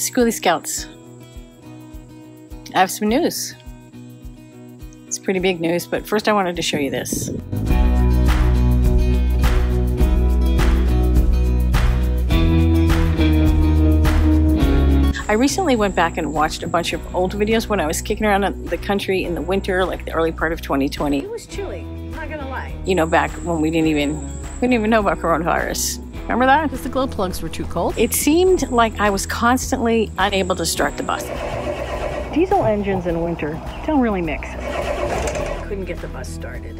Schoolie Scouts. I have some news. It's pretty big news, but first I wanted to show you this. I recently went back and watched a bunch of old videos when I was kicking around the country in the winter, like the early part of 2020. It was chilly, I'm not gonna lie. You know, back when we didn't even know about coronavirus. Remember that? Because the glow plugs were too cold. It seemed like I was constantly unable to start the bus. Diesel engines in winter don't really mix. Couldn't get the bus started.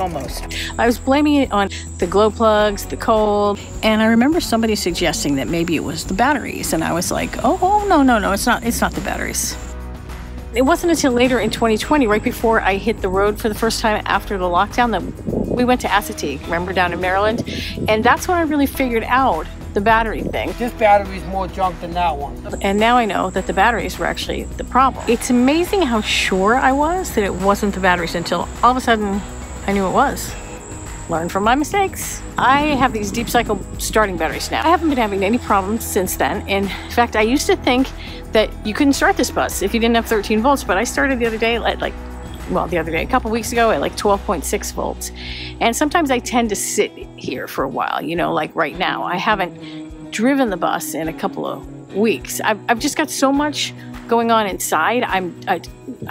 Almost. I was blaming it on the glow plugs, the cold, and I remember somebody suggesting that maybe it was the batteries, and I was like, oh no, it's not the batteries. It wasn't until later in 2020, right before I hit the road for the first time after the lockdown, that we went to Assateague, remember, down in Maryland? And that's when I really figured out the battery thing. This battery's more junk than that one. And now I know that the batteries were actually the problem. It's amazing how sure I was that it wasn't the batteries until all of a sudden I knew it was. Learn from my mistakes. I have these deep cycle starting batteries now. I haven't been having any problems since then. In fact, I used to think that you couldn't start this bus if you didn't have 13 volts, but I started the other day at like, well, the other day, a couple weeks ago at like 12.6 volts. And sometimes I tend to sit here for a while, you know, like right now. I haven't driven the bus in a couple of weeks. I've just got so much going on inside. I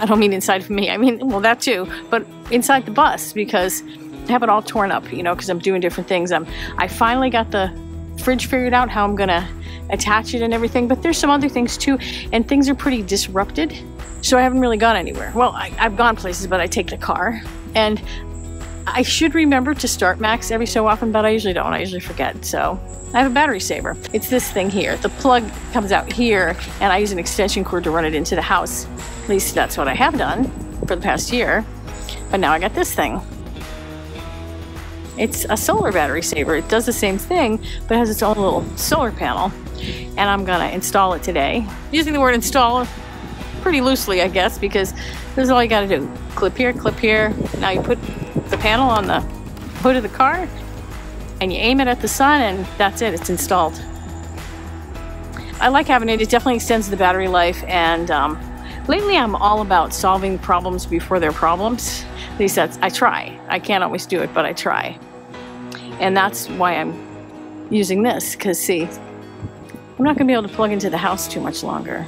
don't mean inside for me. I mean, well, that too, but inside the bus, because I have it all torn up, you know, because I'm doing different things. I finally got the fridge figured out, how I'm gonna attach it and everything, but there's some other things too, and things are pretty disrupted. So I haven't really gone anywhere. Well, I've gone places, but I take the car. And I should remember to start Max every so often, but I usually don't. I usually forget. So I have a battery saver. It's this thing here. The plug comes out here, and I use an extension cord to run it into the house. At least that's what I have done for the past year. But now I got this thing. It's a solar battery saver. It does the same thing, but it has its own little solar panel. And I'm gonna install it today. Using the word install pretty loosely, I guess, because this is all you gotta do. Clip here, now you put the panel on the hood of the car, and you aim it at the sun, and that's it, it's installed. I like having it, it definitely extends the battery life, and lately I'm all about solving problems before they're problems. At least that's, I try. I can't always do it, but I try. And that's why I'm using this, because see, I'm not gonna be able to plug into the house too much longer.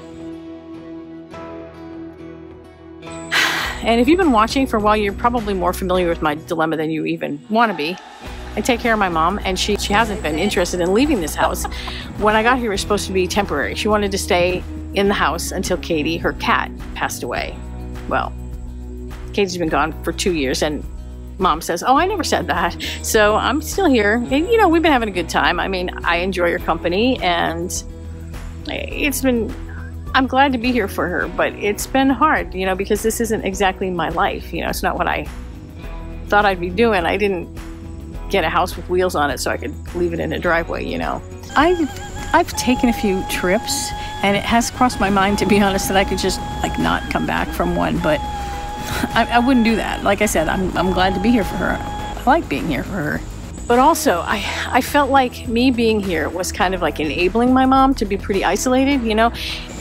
And if you've been watching for a while, you're probably more familiar with my dilemma than you even want to be. I take care of my mom, and she hasn't been interested in leaving this house. When I got here, it was supposed to be temporary. She wanted to stay in the house until Katie, her cat, passed away. Well, Katie's been gone for 2 years, and Mom says, oh, I never said that. So I'm still here. And, you know, we've been having a good time. I mean, I enjoy her company, and it's been... I'm glad to be here for her, but it's been hard, you know, because this isn't exactly my life. You know, it's not what I thought I'd be doing. I didn't get a house with wheels on it so I could leave it in a driveway, you know. I've taken a few trips, and it has crossed my mind, to be honest, that I could just like not come back from one, but I wouldn't do that. Like I said, I'm glad to be here for her. I like being here for her. But also, I felt like me being here was kind of like enabling my mom to be pretty isolated, you know.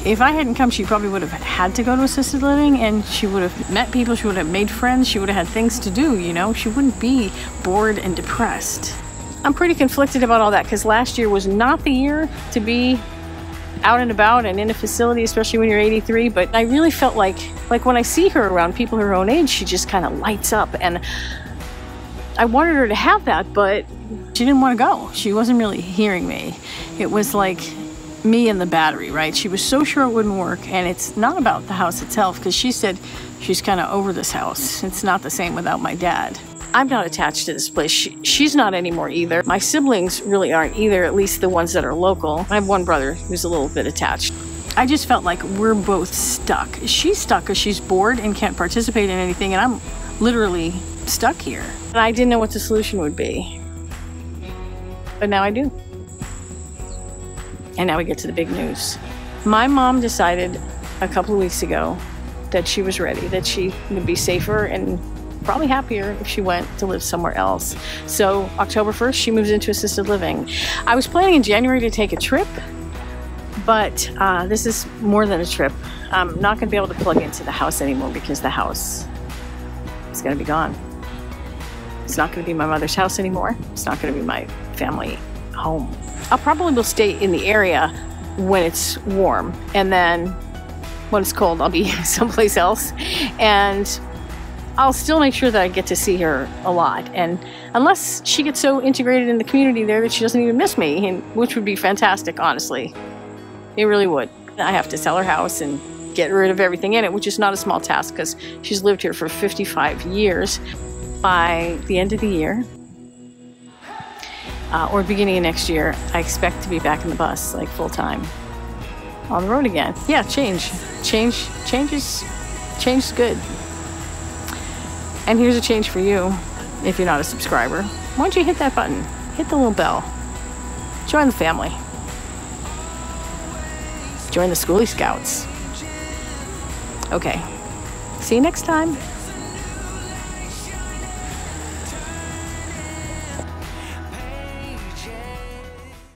If I hadn't come, she probably would have had to go to assisted living, and she would have met people, she would have made friends, she would have had things to do, you know. She wouldn't be bored and depressed. I'm pretty conflicted about all that, because last year was not the year to be out and about and in a facility, especially when you're 83, but I really felt like when I see her around people her own age, she just kind of lights up, and I wanted her to have that, but she didn't want to go. She wasn't really hearing me. It was like me and the battery, right? She was so sure it wouldn't work, and it's not about the house itself, because she said she's kind of over this house. It's not the same without my dad. I'm not attached to this place. She's not anymore either. My siblings really aren't either, at least the ones that are local. I have one brother who's a little bit attached. I just felt like we're both stuck. She's stuck because she's bored and can't participate in anything, and I'm literally stuck here. And I didn't know what the solution would be, but now I do. And now we get to the big news. My mom decided a couple of weeks ago that she was ready, that she would be safer and probably happier if she went to live somewhere else. So October 1st, she moves into assisted living. I was planning in January to take a trip, But this is more than a trip. I'm not gonna be able to plug into the house anymore because the house is gonna be gone. It's not gonna be my mother's house anymore. It's not gonna be my family home. I'll probably will stay in the area when it's warm, and then when it's cold, I'll be someplace else. And I'll still make sure that I get to see her a lot. And unless she gets so integrated in the community there that she doesn't even miss me, and which would be fantastic, honestly. It really would. I have to sell her house and get rid of everything in it, which is not a small task because she's lived here for 55 years. By the end of the year, or beginning of next year, I expect to be back in the bus, like full time, on the road again. Yeah, change is good. And here's a change for you, if you're not a subscriber. Why don't you hit that button? Hit the little bell. Join the family. Join the Schoolie Scouts. Okay, see you next time.